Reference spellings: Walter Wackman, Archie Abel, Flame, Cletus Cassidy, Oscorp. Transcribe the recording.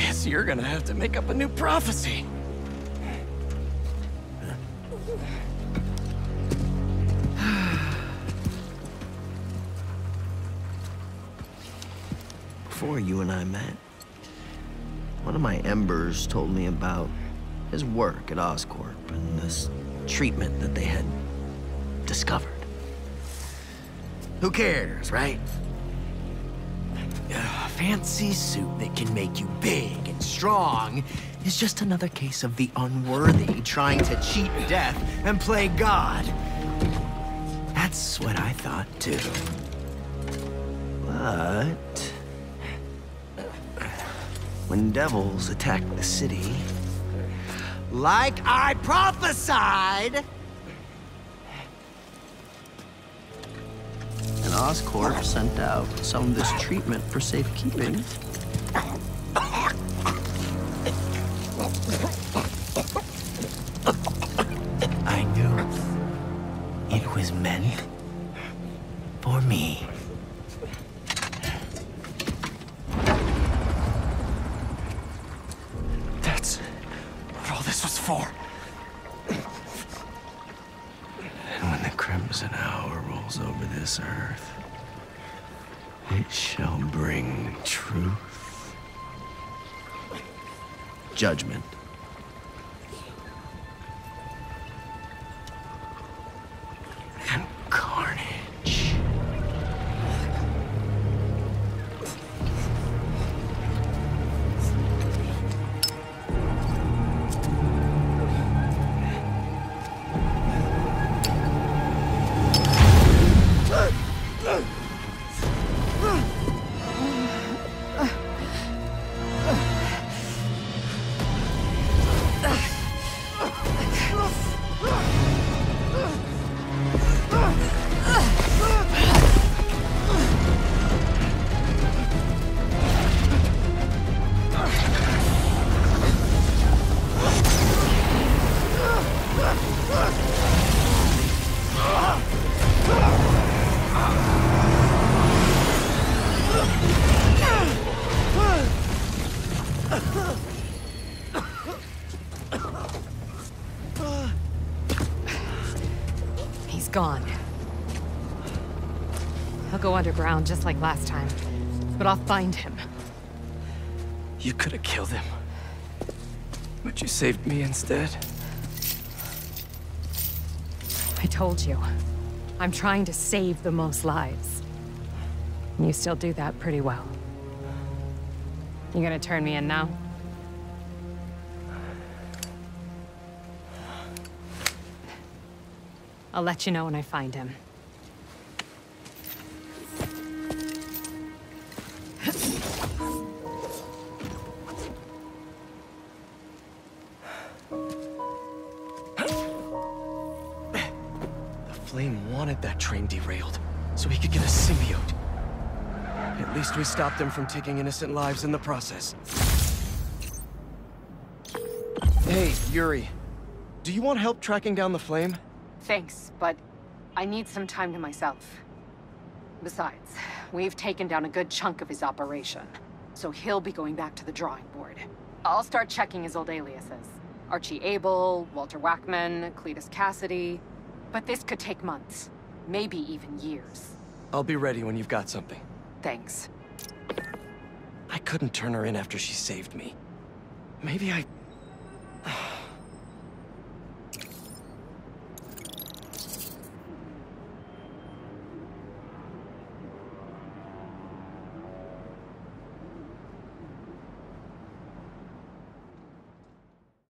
Yes, you're gonna have to make up a new prophecy. Before you and I met, one of my embers told me about his work at Oscorp and this treatment that they had discovered. Who cares, right? A fancy suit that can make you big and strong is just another case of the unworthy trying to cheat death and play God. That's what I thought too. But when devils attacked the city, like I prophesied, and Oscorp sent out some of this treatment for safekeeping. I knew it was meant for me. That's what all this was for. And when the crimson hour rolls over this earth, it shall bring truth, judgment. He's gone. He'll go underground just like last time, but I'll find him. You could have killed him, but you saved me instead. I told you, I'm trying to save the most lives. And you still do that pretty well. You gonna turn me in now? I'll let you know when I find him. The Flame wanted that train derailed, so he could get a symbiote. At least we stopped them from taking innocent lives in the process. Hey, Yuri. Do you want help tracking down the Flame? Thanks, but I need some time to myself. Besides, we've taken down a good chunk of his operation, so he'll be going back to the drawing board. I'll start checking his old aliases. Archie Abel, Walter Wackman, Cletus Cassidy. But this could take months, maybe even years. I'll be ready when you've got something. Thanks. I couldn't turn her in after she saved me. Maybe I